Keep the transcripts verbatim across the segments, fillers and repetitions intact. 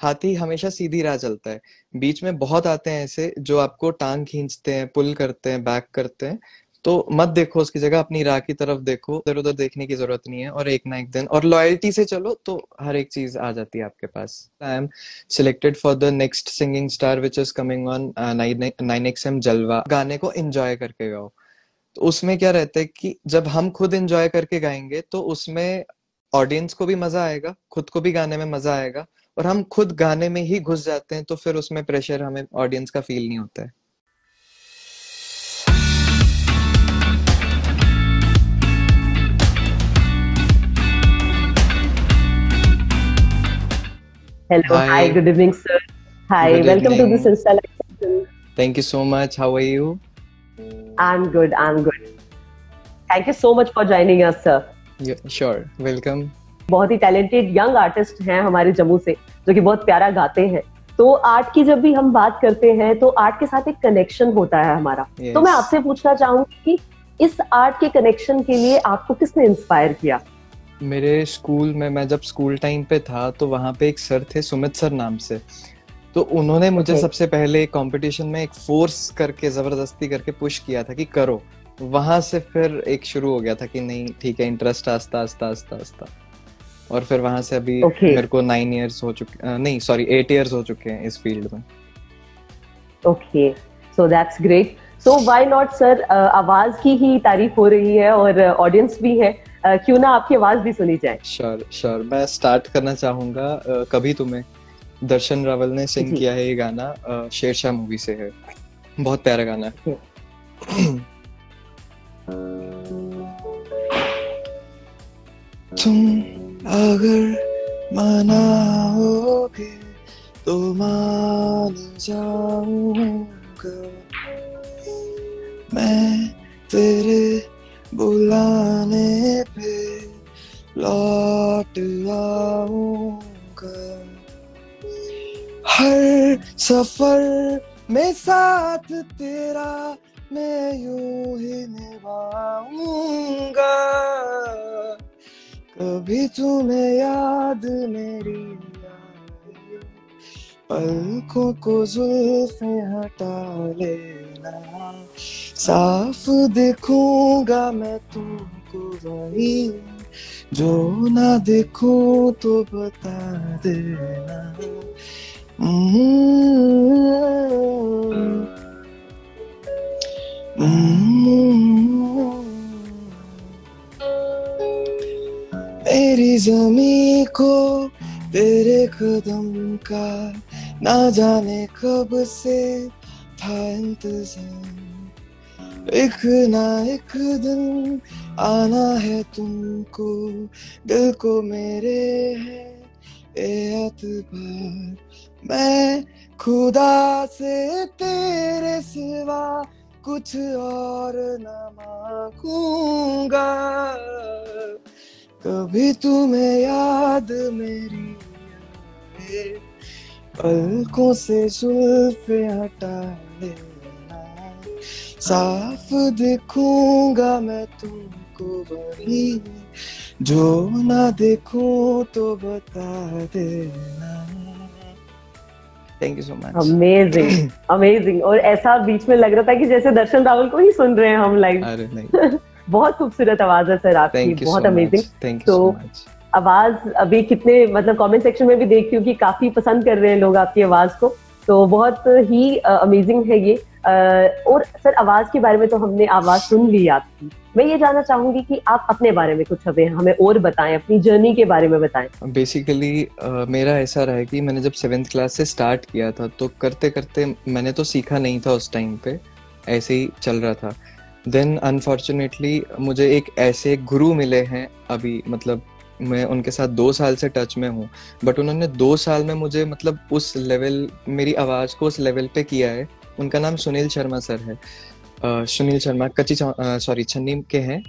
हाथी हमेशा सीधी राह चलता है, बीच में बहुत आते हैं ऐसे जो आपको टांग खींचते हैं, पुल करते हैं, बैक करते हैं, तो मत देखो उसकी जगह, अपनी राह की तरफ देखो, इधर उधर देखने की जरूरत नहीं है, और एक ना एक दिन, और लॉयल्टी से चलो तो हर एक चीज आ जाती है आपके पास। I am selected for the next singing star which is coming on nine XM Jalwa. गाने को एंजॉय करके गाओ, तो उसमें क्या रहता है कि जब हम खुद एंजॉय करके गाएंगे तो उसमें ऑडियंस को भी मजा आएगा, खुद को भी गाने में मजा आएगा, और हम खुद गाने में ही घुस जाते हैं तो फिर उसमें प्रेशर हमें ऑडियंस का फील नहीं होता है। Hello, hi. Hi, good evening sir. Hi, good welcome evening. To the Silsila session. Thank you so much. How are you? I'm good. I'm good. Thank you so much for joining us sir. Yeah, sure. Welcome. बहुत ही talented young artist हैं हमारे जम्मू से, जो कि बहुत प्यारा गाते हैं। तो आर्ट की जब भी हम बात करते हैं तो आर्ट के साथ एक कनेक्शन होता है हमारा। yes. तो मैं आपसे पूछना चाहूंगी कि इस आर्ट के कनेक्शन के लिए आपको किसने इंस्पायर किया? मेरे स्कूल में, मैं जब स्कूल टाइम पे था तो वहाँ पे एक सर थे सुमित सर नाम से, तो उन्होंने मुझे okay. सबसे पहले कंपटीशन में एक फोर्स करके, जबरदस्ती करके पुश किया था कि करो। वहाँ से फिर एक शुरू हो गया था कि नहीं ठीक है, इंटरेस्ट आस्ता आस्ता आस्ता आस्ता, और फिर वहाँ से अभी okay. मेरे को नाइन इयर्स हो चुके, नहीं सॉरी एट इयर्स हो चुके हैं इस फील्ड में। Okay, so that's great. So why not sir, आवाज की ही तारीफ हो रही है और ऑडियंस uh, भी है, Uh, क्यों ना आपकी आवाज भी सुनी जाए। श्योर श्योर, मैं स्टार्ट करना चाहूंगा uh, कभी तुम्हें। दर्शन रावल ने सिंग किया है ये गाना, uh, शेर शाह मूवी से है, बहुत प्यारा गाना है। तुम अगर मनाओगे तो मान जाऊंगा मैं, तेरे बुलाने पे लौट आऊंगा, हर सफर में साथ तेरा मैं यूं ही निभाऊंगा, कभी तुम्हें याद मेरी आए, पलकों को जुल्फें हटा लेना, साफ देखूंगा मैं तुमको वही, जो ना देखो तो बता देना। मेरी जमी को तेरे कदम का ना जाने कब से था इंतजार, एक ना एक दिन आना है तुमको, दिल को मेरे है ये एतबार, मैं खुदा से तेरे सिवा कुछ और न मांगूंगा, कभी तुम्हें याद मेरी आए, पलकों से जुल्फे हटा ले, साफ देखूंगा मैं तुमको वही, जो ना देखो तो बता देना। Thank you so much. Amazing, amazing. और ऐसा बीच में लग रहा था कि जैसे दर्शन रावल को ही सुन रहे हैं हम लाइव। अरे नहीं बहुत खूबसूरत आवाज है सर आपकी, बहुत amazing. Thank you so much. आवाज अभी कितने, मतलब कमेंट सेक्शन में भी देखती हूँ कि काफी पसंद कर रहे हैं लोग आपकी आवाज को, तो बहुत ही अमेजिंग uh, है ये। uh, और सर आवाज के बारे में तो हमने आवाज सुन ली आपकी, मैं ये जानना चाहूंगी कि आप अपने बारे में कुछ हमें हमें और बताएं, अपनी जर्नी के बारे में बताएं। बेसिकली uh, मेरा ऐसा रहा है कि मैंने जब सेवेंथ क्लास से स्टार्ट किया था तो करते करते, मैंने तो सीखा नहीं था उस टाइम पे, ऐसे ही चल रहा था। देन अनफॉर्चुनेटली मुझे एक ऐसे गुरु मिले हैं अभी, मतलब मैं उनके साथ दो साल से टच में हूँ, बट उन्होंने दो साल में मुझे मतलब उस लेवल, मेरी आवाज़ को उस लेवल पे किया है। उनका नाम सुनील शर्मा सर है। आ, सुनील शर्मा कच्ची सॉरी छन्नी के हैं।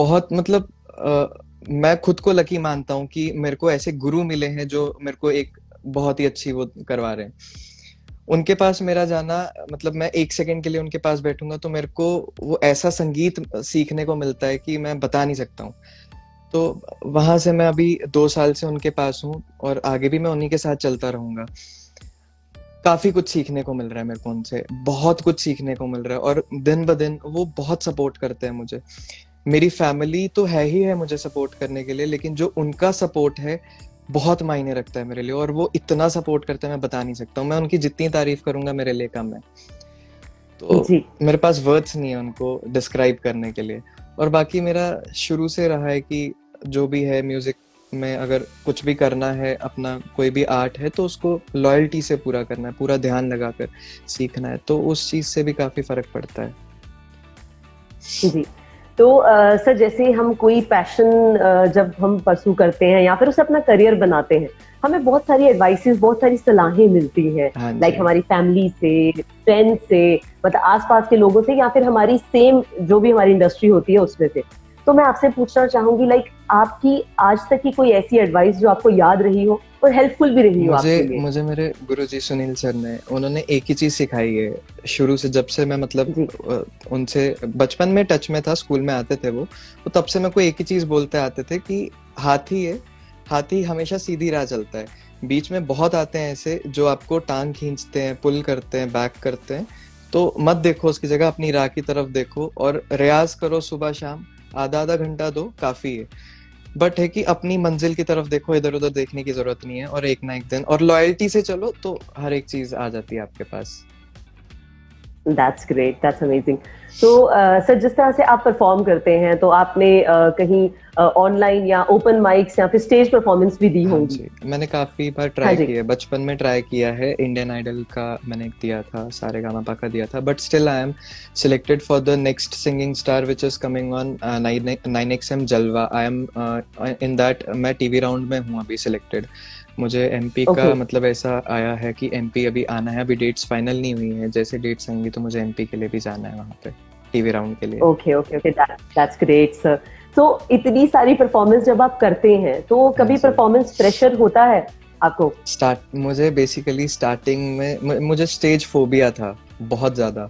बहुत मतलब आ, मैं खुद को लकी मानता हूँ कि मेरे को ऐसे गुरु मिले हैं जो मेरे को एक बहुत ही अच्छी वो करवा रहे हैं। उनके पास मेरा जाना, मतलब मैं एक सेकेंड के लिए उनके पास बैठूंगा तो मेरे को वो ऐसा संगीत सीखने को मिलता है कि मैं बता नहीं सकता हूँ। तो वहाँ से मैं अभी दो साल से उनके पास हूँ और आगे भी मैं उन्हीं के साथ चलता रहूँगा। काफ़ी कुछ सीखने को मिल रहा है मेरे को उनसे, बहुत कुछ सीखने को मिल रहा है और दिन ब दिन वो बहुत सपोर्ट करते हैं मुझे। मेरी फैमिली तो है ही है मुझे सपोर्ट करने के लिए, लेकिन जो उनका सपोर्ट है बहुत मायने रखता है मेरे लिए, और वो इतना सपोर्ट करते हैं मैं बता नहीं सकता हूँ। मैं उनकी जितनी तारीफ करूँगा मेरे लिए कम है, तो मेरे पास वर्ड्स नहीं है उनको डिस्क्राइब करने के लिए। और बाकी मेरा शुरू से रहा है कि जो भी है म्यूजिक में, अगर कुछ भी करना है, अपना कोई भी आर्ट है, तो उसको लॉयल्टी से पूरा करना है, पूरा ध्यान लगाकर सीखना है, तो उस चीज से भी काफी फर्क पड़ता है जी। तो आ, सर जैसे हम कोई पैशन आ, जब हम परसू करते हैं या फिर उसे अपना करियर बनाते हैं, हमें बहुत सारी एडवाइसेस, बहुत सारी सलाहें मिलती हैं, लाइक like हमारी फैमिली से, फ्रेंड से, मतलब आसपास के लोगों से, या फिर हमारी सेम जो भी हमारी इंडस्ट्री होती है उसमें से। तो मैं आपसे पूछना चाहूंगी लाइक आपकी आज तक की कोई ऐसी एडवाइस जो आपको याद रही हो और हेल्पफुल भी रही हो आपके लिए? मुझे मेरे गुरुजी सुनील सर ने, उन्होंने एक ही चीज सिखाई है शुरू से, जब से मैं मतलब उनसे बचपन में टच में था, स्कूल में आते थे वो, तो तब से मैं कोई एक ही चीज बोलते आते थे कि हाथी है, हाथी हमेशा सीधी राह चलता है। बीच में बहुत आते हैं ऐसे जो आपको टांग खींचते हैं, पुल करते हैं, बैक करते हैं, तो मत देखो उसकी जगह, अपनी राह की तरफ देखो और रियाज करो सुबह शाम, आधा आधा घंटा दो, काफी है। बट है कि अपनी मंजिल की तरफ देखो, इधर उधर देखने की जरूरत नहीं है, और एक ना एक दिन, और लॉयल्टी से चलो तो हर एक चीज आ जाती है आपके पास। That's great, that's amazing. तो सर जिस तरह से आप परफॉर्म करते हैं, तो आपने uh, कहीं ऑनलाइन uh, या ओपन माइक्स या फिर स्टेज परफॉर्मेंस भी दी होंगी? मैंने काफी बार ट्राई किया है, बचपन में ट्राई किया है, इंडियन आइडल का मैंने दिया था, सारेगामापा का दिया था, but still I am selected for the next singing star which is coming on nine XM Jalwa. I am in that, मैं टीवी राउंड में हूँ अभी सिलेक्टेड। मुझे एमपी okay. का मतलब ऐसा आया है कि एमपी अभी आना है, अभी डेट्स फाइनल नहीं हुई है, जैसे डेट्स आएंगी तो मुझे एमपी के लिए भी जाना है वहाँ पे, टीवी राउंड के लिए। Okay okay okay, that's great sir. तो इतनी सारी परफॉर्मेंस जब आप करते हैं तो कभी परफॉर्मेंस प्रेशर होता है आपको? स्टार्ट मुझे बेसिकली स्टार्टिंग में मुझे स्टेज फोबिया था बहुत ज्यादा,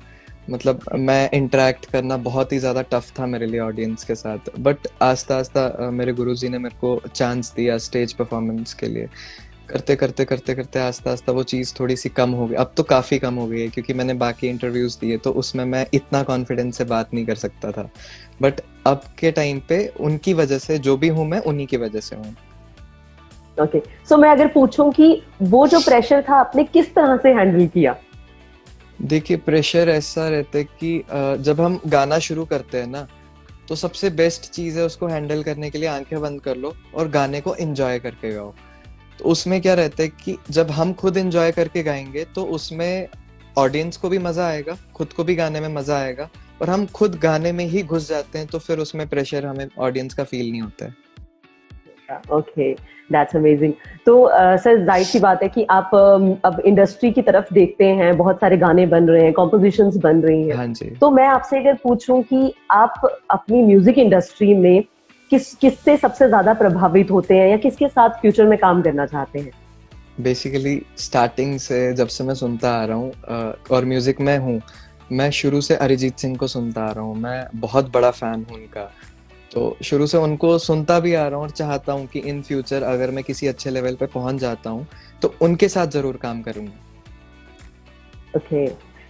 मतलब मैं इंटरेक्ट करना बहुत ही ज़्यादा टफ था मेरे लिए ऑडियंस के साथ। बट आस्ता आस्ता मेरे गुरुजी ने मेरे को चांस दिया स्टेज परफॉर्मेंस के लिए, करते करते करते करते आस्ता आस्ता वो चीज़ थोड़ी सी कम हो गई, अब तो काफ़ी कम हो गई है, क्योंकि मैंने बाकी इंटरव्यूज़ दिए तो उसमें मैं इतना कॉन्फिडेंस से बात नहीं कर सकता था। बट अब के टाइम पे उनकी वजह से, जो भी हूँ मैं उन्हीं की वजह से हूँ। ओके, सो मैं अगर पूछूँ कि वो जो प्रेशर था आपने किस तरह से हैंडल किया? देखिए प्रेशर ऐसा रहता है कि जब हम गाना शुरू करते हैं ना, तो सबसे बेस्ट चीज़ है उसको हैंडल करने के लिए आंखें बंद कर लो और गाने को एंजॉय करके गाओ। तो उसमें क्या रहता है कि जब हम खुद एंजॉय करके गाएंगे तो उसमें ऑडियंस को भी मज़ा आएगा, खुद को भी गाने में मज़ा आएगा, और हम खुद गाने में ही घुस जाते हैं तो फिर उसमें प्रेशर हमें ऑडियंस का फील नहीं होता है। Okay, that's amazing. तो सर जाहिर सी बात है कि आप uh, अब इंडस्ट्री की तरफ देखते हैं, बहुत सारे गाने बन रहे हैं, कॉम्पोजिशंस बन रही हैं। हाँ जी। तो मैं आपसे अगर पूछूं कि आप अपनी म्यूजिक इंडस्ट्री में किस किससे सबसे ज्यादा प्रभावित होते हैं या किसके साथ फ्यूचर में काम करना चाहते हैं? बेसिकली स्टार्टिंग से जब से मैं सुनता आ रहा हूँ और म्यूजिक में हूँ, मैं शुरू से अरिजीत सिंह को सुनता आ रहा हूँ, मैं बहुत बड़ा फैन हूँ उनका, तो शुरू से उनको सुनता भी आ रहा हूँ और चाहता हूँ कि इन फ्यूचर अगर मैं किसी अच्छे लेवल पे पहुंच जाता हूँ तो उनके साथ जरूर काम करूँगा। ओके,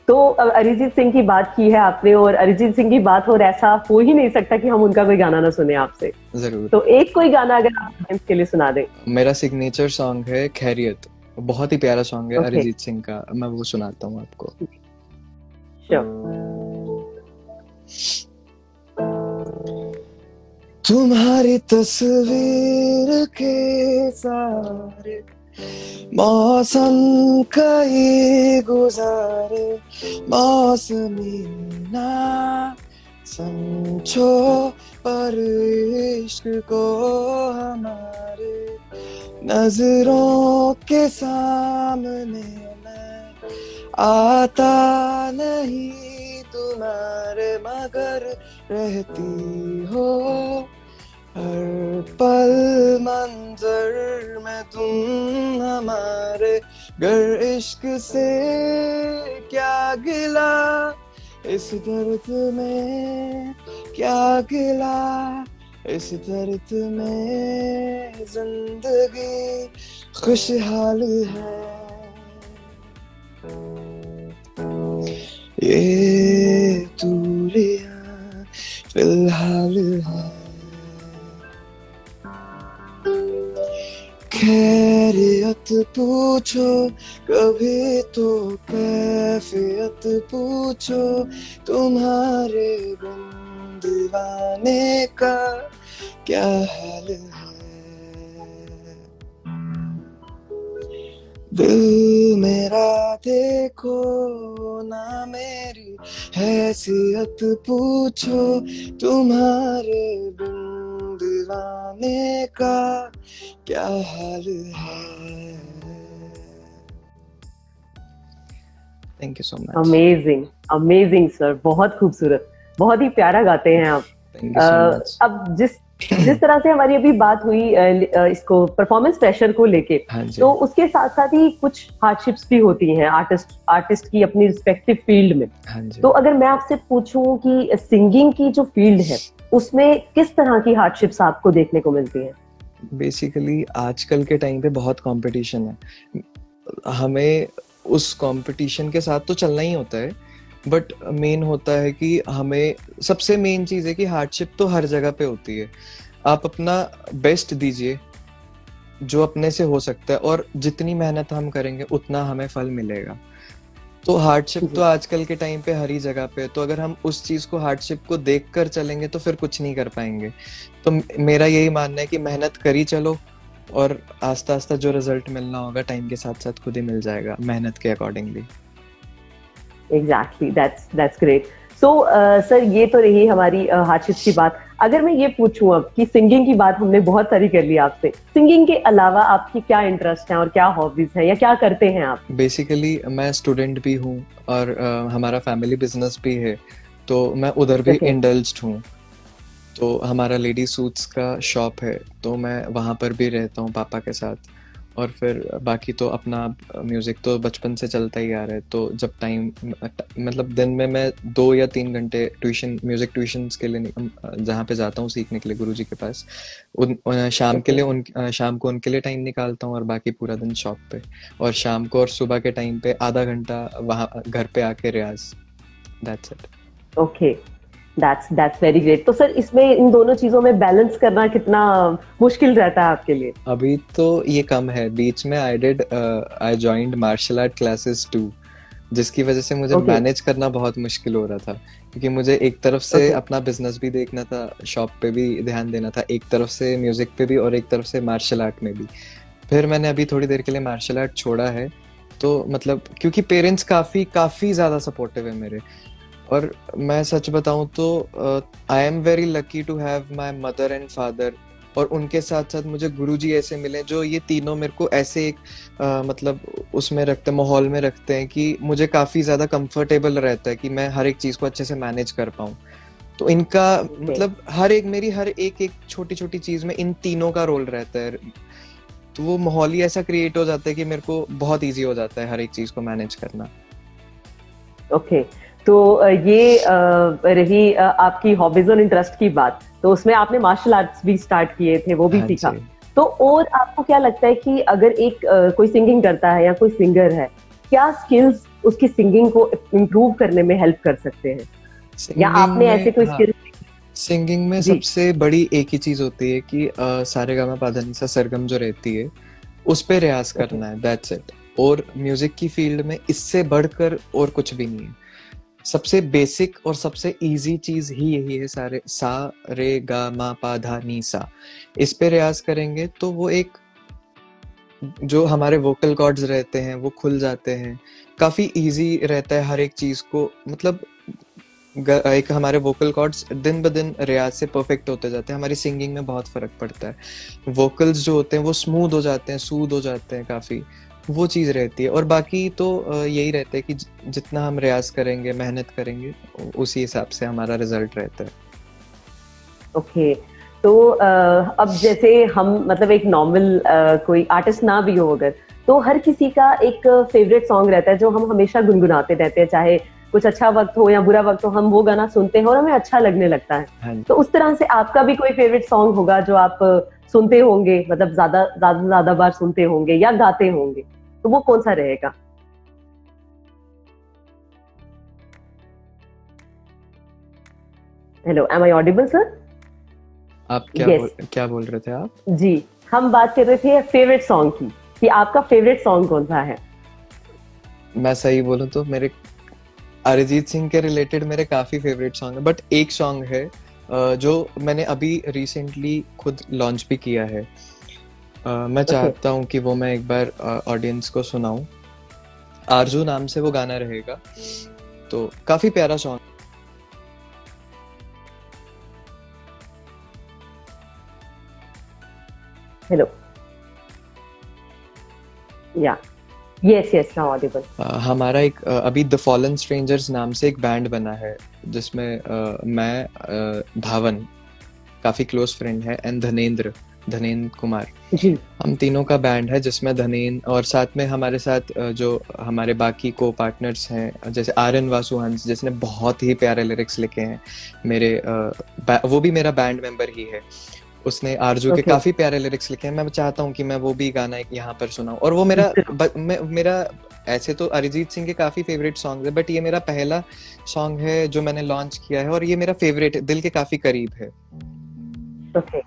तो अब अरिजीत सिंह की बात की है आपने, और अरिजीत सिंह की बात हो, ऐसा हो ही नहीं सकता कि हम उनका कोई गाना ना सुने आपसे। जरूर। तो एक कोई गाना अगर आप के लिए सुना दें। मेरा सिग्नेचर सॉन्ग है खैरियत, बहुत ही प्यारा सॉन्ग है अरिजीत सिंह का, मैं वो सुनाता हूँ आपको। तुम्हारी तस्वीर के सारे मौसम कई गुजारे, मौसमी ना समझो पर इश्क को हमारे, नजरों के सामने मैं आता नहीं तुम्हारे, मगर रहती हो हर पल मंजर में तुम हमारे, गर इश्क से क्या गिला, इस दर्द में क्या गिला, इस दर्द में जिंदगी खुशहाल है, ये दूरियां फिलहाल है। खैरियत पूछो कभी तो कैफियत पूछो, तुम्हारे गुम दीवाने का क्या हाल है। दिल मेरा देखो ना मेरी हैसियत पूछो, तुम्हारे गुम दीवाने का क्या हाल है। Thank you so much. Amazing, amazing sir, बहुत खूबसूरत, बहुत ही प्यारा गाते हैं आप। Thank you so much. अब जिस जिस तरह से हमारी अभी बात हुई इसको परफॉर्मेंस प्रेशर को लेके, तो उसके साथ साथ ही कुछ हार्डशिप्स भी होती हैं आर्टिस्ट आर्टिस्ट की अपनी रिस्पेक्टिव फील्ड में। तो अगर मैं आपसे पूछूं कि सिंगिंग की जो फील्ड है उसमें किस तरह की हार्डशिप्स आपको देखने को मिलती है? बेसिकली आजकल के टाइम पे बहुत कंपटीशन है, हमें उस कंपटीशन के साथ तो चलना ही होता है, बट मेन होता है कि हमें सबसे मेन चीज़ है कि हार्डशिप तो हर जगह पे होती है। आप अपना बेस्ट दीजिए जो अपने से हो सकता है, और जितनी मेहनत हम करेंगे उतना हमें फल मिलेगा। तो हार्डशिप तो आजकल के टाइम पे हर ही जगह पे है, तो अगर हम उस चीज़ को हार्डशिप को देखकर चलेंगे तो फिर कुछ नहीं कर पाएंगे। तो मेरा यही मानना है कि मेहनत करी चलो और आस्ता आस्ता जो रिजल्ट मिलना होगा टाइम के साथ साथ खुद ही मिल जाएगा मेहनत के accordingly. Exactly, that's that's great. So sir, ये तो रही हमारी uh, हार्डशिप की बात। अगर मैं ये पूछूं अब कि सिंगिंग की बात हमने बहुत सारी कर ली आपसे, सिंगिंग के अलावा आपकी क्या इंटरेस्ट हैं और क्या हॉबीज हैं या क्या करते हैं आप? बेसिकली मैं स्टूडेंट भी हूँ और uh, हमारा फैमिली बिजनेस भी है, तो मैं उधर भी इंडल्ज्ड हूँ। तो हमारा लेडी सूट्स का शॉप है, तो मैं वहाँ पर भी रहता हूँ पापा के साथ, और फिर बाकी तो अपना म्यूज़िक तो बचपन से चलता ही आ रहा है। तो जब टाइम मतलब दिन में मैं दो या तीन घंटे ट्यूशन म्यूज़िक ट्यूशन्स के लिए जहाँ पे जाता हूँ सीखने के लिए गुरुजी के पास, उन शाम के लिए उन शाम को उनके लिए टाइम निकालता हूँ, और बाकी पूरा दिन शॉप पे और शाम को और सुबह के टाइम पे आधा घंटा वहाँ घर पे आके रियाज। That's it. Okay, that's that's very great. तो सर, इसमें इन दोनों चीजों में बैलेंस करना कितना मुश्किल रहता है आपके लिए? अभी तो ये कम है, बीच में I did I joined martial art classes too, जिसकी वजह से मुझे मैनेज okay. करना बहुत मुश्किल हो रहा था, क्योंकि मुझे एक तरफ से okay. अपना बिजनेस भी देखना था, शॉप पे भी ध्यान देना था, एक तरफ से म्यूजिक पे भी और एक तरफ से मार्शल आर्ट में भी। फिर मैंने अभी थोड़ी देर के लिए मार्शल आर्ट छोड़ा है, तो मतलब क्योंकि पेरेंट्स काफी काफी ज्यादा सपोर्टिव है मेरे, और मैं सच बताऊं तो I am very lucky to have my mother and father, और उनके साथ साथ मुझे गुरुजी ऐसे मिले जो ये तीनों मेरे को ऐसे एक uh, मतलब उसमें रखते माहौल में रखते हैं कि मुझे काफ़ी ज़्यादा कंफर्टेबल रहता है कि मैं हर एक चीज़ को अच्छे से मैनेज कर पाऊँ। तो इनका okay. मतलब हर एक मेरी हर एक एक छोटी छोटी चीज़ में इन तीनों का रोल रहता है, तो वो माहौल ही ऐसा क्रिएट हो जाता है कि मेरे को बहुत ईजी हो जाता है हर एक चीज़ को मैनेज करना। Okay okay. तो ये रही आपकी हॉबीज और इंटरेस्ट की बात। तो उसमें आपने मार्शल आर्ट्स भी स्टार्ट किए थे, वो भी सीखा। तो और आपको क्या लगता है कि अगर एक कोई सिंगिंग करता है या कोई सिंगर है, क्या स्किल्स उसकी सिंगिंग को इम्प्रूव करने में हेल्प कर सकते हैं, या आपने ऐसे कोई हाँ, स्किल्स? सिंगिंग में सबसे बड़ी एक ही चीज होती है कि सारेगामा पाधानीसा सरगम जो रहती है उस पर रियाज करना है, दैट्स इट। और म्यूजिक की फील्ड में इससे बढ़कर और कुछ भी नहीं है। सबसे बेसिक और सबसे इजी चीज ही यही है, सारे सा रे गा मा पा धा नी सा, इस पे रियाज करेंगे तो वो एक जो हमारे वोकल कॉर्ड्स रहते हैं वो खुल जाते हैं, काफी इजी रहता है हर एक चीज को। मतलब एक हमारे वोकल कॉर्ड्स दिन ब दिन रियाज से परफेक्ट होते जाते हैं, हमारी सिंगिंग में बहुत फर्क पड़ता है। वोकल्स जो होते हैं वो स्मूथ हो जाते हैं, सूद हो जाते हैं, काफी वो चीज़ रहती है। और बाकी तो यही रहता है कि जितना हम रियाज करेंगे, मेहनत करेंगे, उसी हिसाब से हमारा रिजल्ट रहता है। Okay okay. तो अब जैसे हम मतलब एक नॉर्मल कोई आर्टिस्ट ना भी हो अगर, तो हर किसी का एक फेवरेट सॉन्ग रहता है जो हम हमेशा गुनगुनाते रहते हैं, चाहे कुछ अच्छा वक्त हो या बुरा वक्त हो, हम वो गाना सुनते हैं और हमें अच्छा लगने लगता है। तो उस तरह से आपका भी कोई फेवरेट सॉन्ग होगा जो आप सुनते होंगे, मतलब ज्यादा ज्यादा ज्यादा बार सुनते होंगे या गाते होंगे, तो वो कौन सा रहेगा? Hello, am I audible sir? आप क्या yes. बोल, क्या बोल रहे थे आप? जी, हम बात कर रहे थे फेवरेट सॉन्ग की, कि आपका फेवरेट सॉन्ग कौन सा है। मैं सही बोलूं तो मेरे अरिजीत सिंह के रिलेटेड मेरे काफी फेवरेट सॉन्ग है, बट एक सॉन्ग है जो मैंने अभी रिसेंटली खुद लॉन्च भी किया है। मैं चाहता हूँ कि वो मैं एक बार ऑडियंस को सुनाऊं। आरजू नाम से वो गाना रहेगा, तो काफी प्यारा song. Hello, yeah yes yes now audible. हमारा एक uh, अभी द फॉलन स्ट्रेंजर्स नाम से एक बैंड बना है, जिसमें uh, मैं uh, भावन काफी क्लोज फ्रेंड है, एंड धनेंद्र धनेंद्र कुमार जी, हम तीनों का बैंड है, जिसमें धनेंद्र और साथ में हमारे साथ uh, जो हमारे बाकी को पार्टनर्स हैं, जैसे आर्यन वासुहंस, जिसने बहुत ही प्यारे लिरिक्स लिखे हैं, मेरे uh, वो भी मेरा बैंड मेंबर ही है। उसने आरजू okay. के काफी प्यारे लिरिक्स लिखे हैं। मैं चाहता हूँ कि मैं वो भी गाना यहाँ पर सुनाऊं। और वो मेरा ब, मे, मेरा ऐसे तो अरिजीत सिंह के काफी फेवरेट सॉन्ग है, बट ये मेरा पहला सॉन्ग है जो मैंने लॉन्च किया है, और ये मेरा फेवरेट, दिल के काफी करीब है। okay.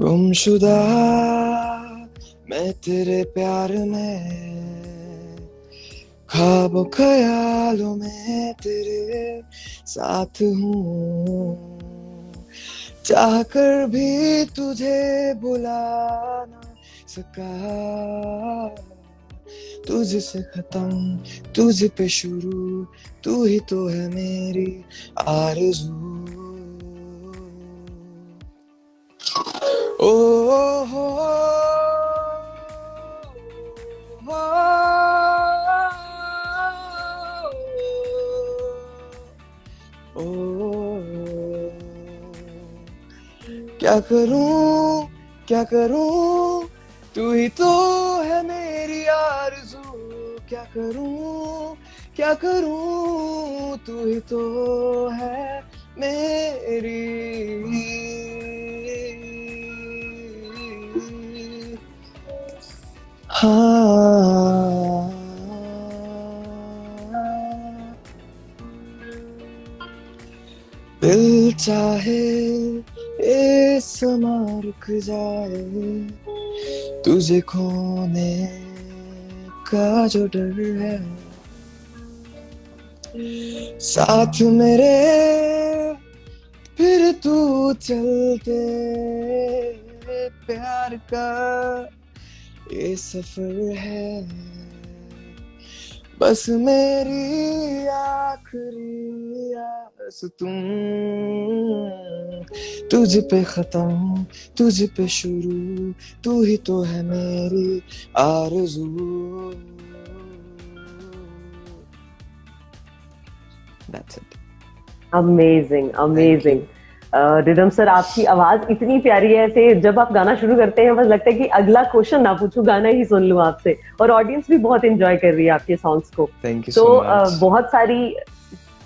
गुमशुदा मैं तेरे प्यार में, ख्वाबों ख्यालों में तेरे साथ हूँ, चाह कर भी तुझे बुला ना सका, तुझसे खत्म तुझ पे शुरू, तू ही तो है मेरी आरज़ू। ओ हो क्या करूं क्या करूं, तू ही तो है मेरी आरज़ू, क्या करूं क्या करूं, तू ही तो है मेरी। हाँ, दिल चाहे ये समा रुक जाए, तुझे खोने का जो डर है, साथ मेरे फिर तू चलते, प्यार का ये सफर है बस मेरी आखिरी आस तुम, तुझ पे खत्म तुझ पे शुरू, तू ही तो है मेरी आरज़ू। That's it. Amazing, amazing. Rhythm uh, sir, आपकी आवाज इतनी प्यारी है, ऐसे जब आप गाना शुरू करते हैं बस लगता है कि अगला क्वेश्चन ना पूछूं, गाना ही सुन लूं आपसे। और ऑडियंस भी बहुत एंजॉय कर रही है आपके सॉन्ग्स को। Thank you so much. तो uh, बहुत सारी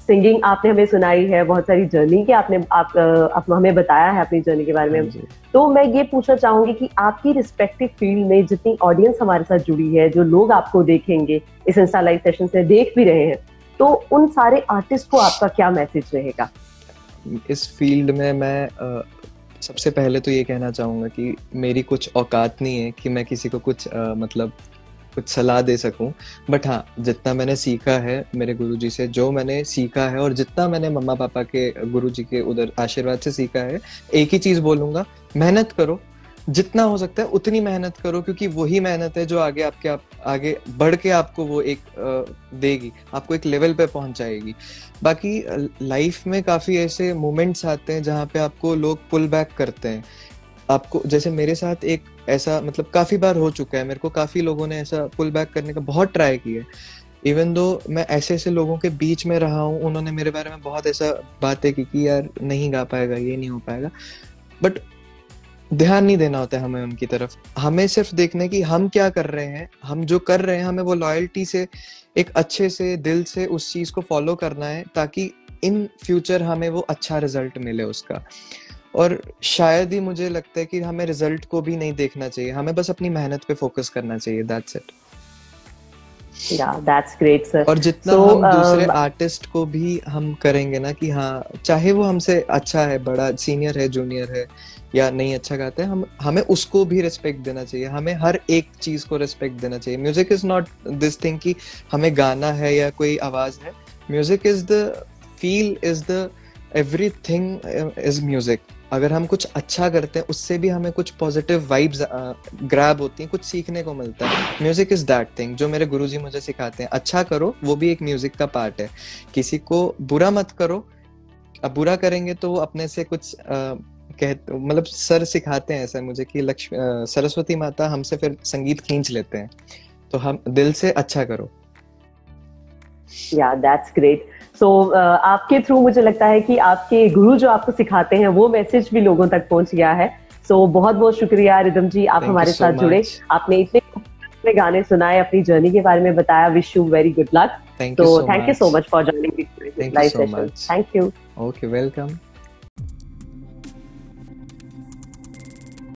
सिंगिंग आपने हमें सुनाई है, बहुत सारी जर्नी के आपने आप, आप हमें बताया है अपनी जर्नी के बारे में। तो मैं ये पूछना चाहूंगी कि आपकी रिस्पेक्टिव फील्ड में जितनी ऑडियंस हमारे साथ जुड़ी है, जो लोग आपको देखेंगे इस इंस्टा लाइव सेशन से, देख भी रहे हैं, तो उन सारे आर्टिस्ट को आपका क्या मैसेज रहेगा? इस फील्ड में मैं आ, सबसे पहले तो ये कहना चाहूँगा कि मेरी कुछ औकात नहीं है कि मैं किसी को कुछ आ, मतलब कुछ सलाह दे सकूं, बट हाँ, जितना मैंने सीखा है मेरे गुरुजी से, जो मैंने सीखा है और जितना मैंने मम्मा पापा के गुरुजी के उधर आशीर्वाद से सीखा है, एक ही चीज़ बोलूँगा, मेहनत करो, जितना हो सकता है उतनी मेहनत करो, क्योंकि वही मेहनत है जो आगे आपके आप, आगे बढ़ के आपको वो एक आ, देगी, आपको एक लेवल पे पहुंचाएगी। बाकी लाइफ में काफ़ी ऐसे मोमेंट्स आते हैं जहाँ पे आपको लोग पुल बैक करते हैं, आपको, जैसे मेरे साथ एक ऐसा, मतलब काफ़ी बार हो चुका है, मेरे को काफ़ी लोगों ने ऐसा पुल बैक करने का बहुत ट्राई किया है, इवन दो मैं ऐसे ऐसे लोगों के बीच में रहा हूँ, उन्होंने मेरे बारे में बहुत ऐसा बातें की कि यार नहीं गा पाएगा, ये नहीं हो पाएगा, बट ध्यान नहीं देना होता है हमें उनकी तरफ, हमें सिर्फ देखने की हम क्या कर रहे हैं, हम जो कर रहे हैं हमें वो लॉयल्टी से, एक अच्छे से दिल से उस चीज़ को फॉलो करना है ताकि इन फ्यूचर हमें वो अच्छा रिजल्ट मिले उसका। और शायद ही मुझे लगता है कि हमें रिजल्ट को भी नहीं देखना चाहिए, हमें बस अपनी मेहनत पे फोकस करना चाहिए, that's it. Yeah, that's great, sir. और जितना so, हम दूसरे आर्टिस्ट uh, को भी हम करेंगे ना कि हाँ, चाहे वो हमसे अच्छा है, बड़ा सीनियर है, जूनियर है या नहीं अच्छा गाते हैं, हम हमें उसको भी रिस्पेक्ट देना चाहिए, हमें हर एक चीज को रिस्पेक्ट देना चाहिए। Music is not this thing कि हमें गाना है या कोई आवाज है, music is the feel, is the everything is music. अगर हम कुछ अच्छा करते हैं उससे भी हमें कुछ पॉजिटिव वाइब्स ग्रैब होती हैं, कुछ सीखने को मिलता है। म्यूजिक इज दैट थिंग जो मेरे गुरुजी मुझे सिखाते हैं, अच्छा करो वो भी एक म्यूजिक का पार्ट है, किसी को बुरा मत करो, अब बुरा करेंगे तो वो अपने से कुछ uh, कह मतलब सर सिखाते हैं ऐसा मुझे कि लक्ष्मी uh, सरस्वती माता हमसे फिर संगीत खींच लेते हैं, तो हम दिल से अच्छा करो। Yeah, that's great. So, uh, आपके थ्रू मुझे लगता है कि आपके गुरु जो आपको सिखाते हैं वो मैसेज भी लोगों तक पहुंच गया है। सो so, बहुत बहुत शुक्रिया रिदम जी, आप Thank हमारे so साथ much. जुड़े, आपने इतने इतने गाने सुनाए, अपनी जर्नी के बारे में बताया। Wish you very good luck. तो thank you so much for joining live session. Thank you. Okay, welcome.